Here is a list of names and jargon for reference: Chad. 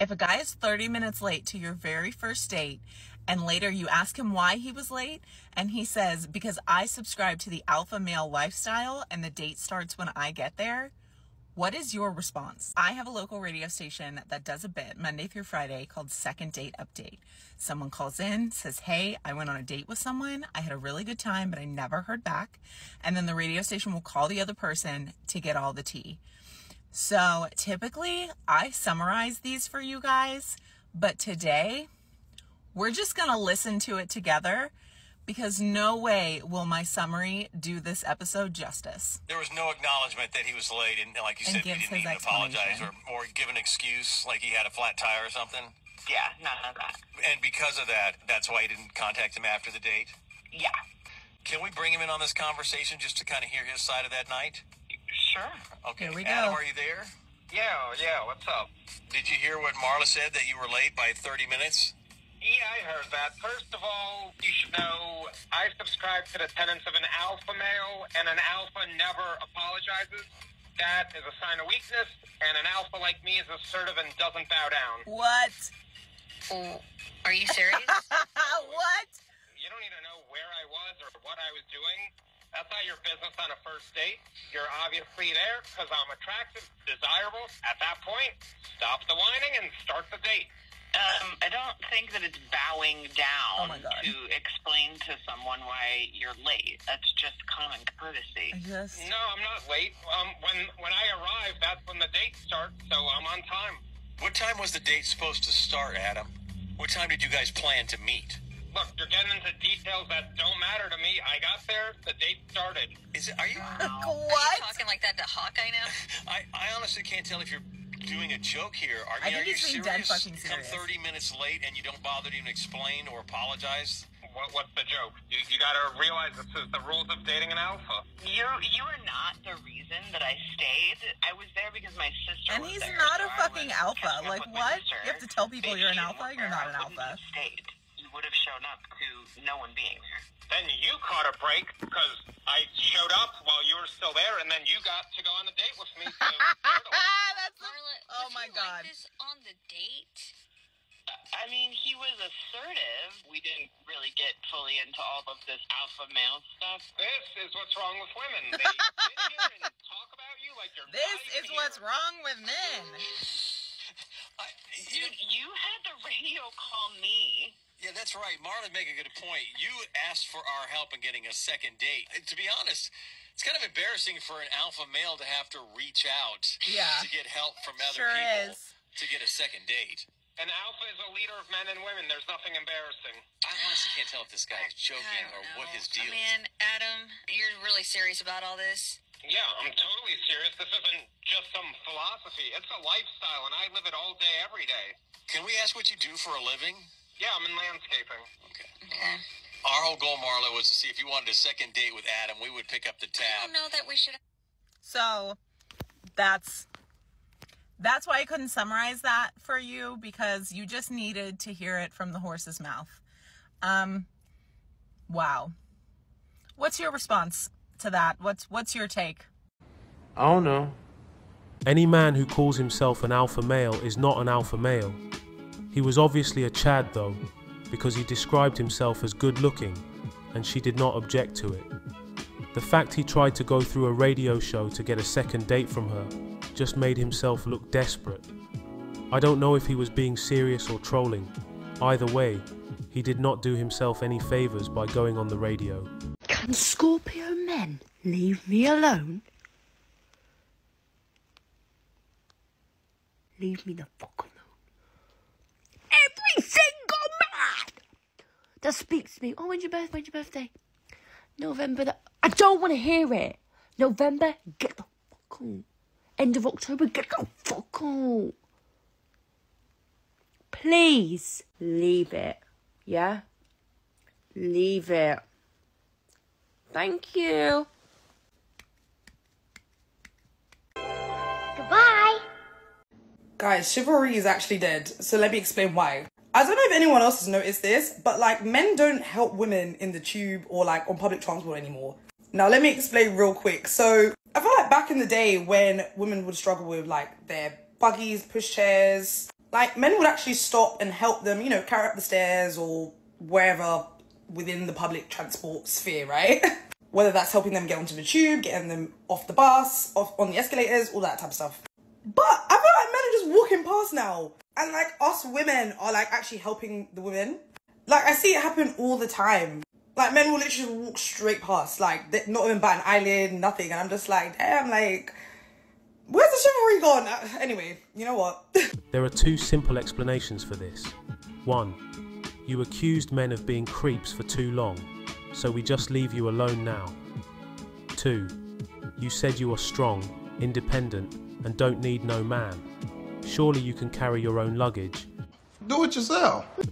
If a guy is 30 minutes late to your very first date and later you ask him why he was late and he says, because I subscribe to the alpha male lifestyle and the date starts when I get there, what is your response? I have a local radio station that does a bit Monday through Friday called Second Date Update. Someone calls in, says, hey, I went on a date with someone. I had a really good time, but I never heard back. And then the radio station will call the other person to get all the tea. So typically I summarize these for you guys, but today we're just going to listen to it together, because no way will my summary do this episode justice. There was no acknowledgement that he was late, and like you said, he didn't even apologize or give an excuse, like he had a flat tire or something. Yeah, none of that. And because of that, that's why you didn't contact him after the date? Yeah. Can we bring him in on this conversation just to kind of hear his side of that night? Sure. Okay, here we go. Adam, are you there? Yeah, what's up? Did you hear what Marla said, that you were late by 30 minutes? Yeah, I heard that. First of all, you should know I subscribe to the tenets of an alpha male, and an alpha never apologizes. That is a sign of weakness, and an alpha like me is assertive and doesn't bow down. What? Oh, are you serious? What? You don't need to know where I was or what I was doing. That's not your business on a first date. You're obviously there because I'm attractive, desirable. At that point, stop the whining and start the date. I don't think that it's bowing down to explain to someone why you're late. That's just common courtesy. No, I'm not late. When I arrive, that's when the date starts, so I'm on time. What time was the date supposed to start, Adam? What time did you guys plan to meet? Look, you're getting into details that don't matter to me. I got there, the date started. Wow. What? Are you talking like that to Hawkeye now? I honestly can't tell if you're doing a joke here. I mean, are you serious? Dead fucking serious. Come 30 minutes late and you don't bother to even explain or apologize? What's the joke? You gotta realize this is the rules of dating an alpha. You are not the reason that I stayed. I was there because my sister and was there. And he's not a fucking alpha. Like, what? You have to tell people you're an alpha? You're not an alpha. You would have shown up to no one being there. Then you caught a break because I showed up while you were still there, and then you got to go on a date with me. So Marla, oh my God! Like this on the date? I mean, he was assertive. We didn't really get fully into all of this alpha male stuff. This is what's wrong with women. They sit here and talk about you like you're. This is what's wrong with men. Dude, you had the radio call me. Yeah, that's right. Marla made a good point. You asked for our help in getting a second date. And to be honest, it's kind of embarrassing for an alpha male to have to reach out to get help from other people to get a second date. An alpha is a leader of men and women. There's nothing embarrassing. I honestly can't tell if this guy is joking or what his deal is. Man, Adam, you're really serious about all this? Yeah, I'm totally serious. This isn't just some philosophy. It's a lifestyle, and I live it all day, every day. Can we ask what you do for a living? Yeah, I'm in landscaping. Okay. Our whole goal, Marla, was to see if you wanted a second date with Adam, we would pick up the tab. I don't know that we should. So that's why I couldn't summarize that for you, because you just needed to hear it from the horse's mouth. Wow. What's your response to that? What's your take? I don't know. Any man who calls himself an alpha male is not an alpha male. He was obviously a Chad though, because he described himself as good looking, and she did not object to it. The fact he tried to go through a radio show to get a second date from her just made himself look desperate. I don't know if he was being serious or trolling. Either way, he did not do himself any favours by going on the radio. Can Scorpio men leave me alone? Leave me the fuck alone. Every single man that speaks to me, oh, when's your birthday? November, I don't want to hear it. November, get the fuck out. End of October, get the fuck out. Please leave it, yeah? Leave it. Thank you. Guys, chivalry is actually dead, so let me explain why. I don't know if anyone else has noticed this, but like, men don't help women in the tube or like on public transport anymore. Now let me explain real quick. So I feel like back in the day when women would struggle with like their buggies, pushchairs, like, men would actually stop and help them, you know, carry up the stairs or wherever within the public transport sphere, right? Whether that's helping them get onto the tube, getting them off the bus, off on the escalators, all that type of stuff. But I feel like men are just walking past now. And like, us women are like actually helping the women. Like, I see it happen all the time. Like, men will literally walk straight past, like, not even bat an eyelid, nothing. And I'm just like, damn, like, where's the chivalry gone? Anyway, you know what? There are two simple explanations for this. One, you accused men of being creeps for too long, so we just leave you alone now. Two, you said you are strong, independent, and don't need no man. Surely you can carry your own luggage. Do it yourself.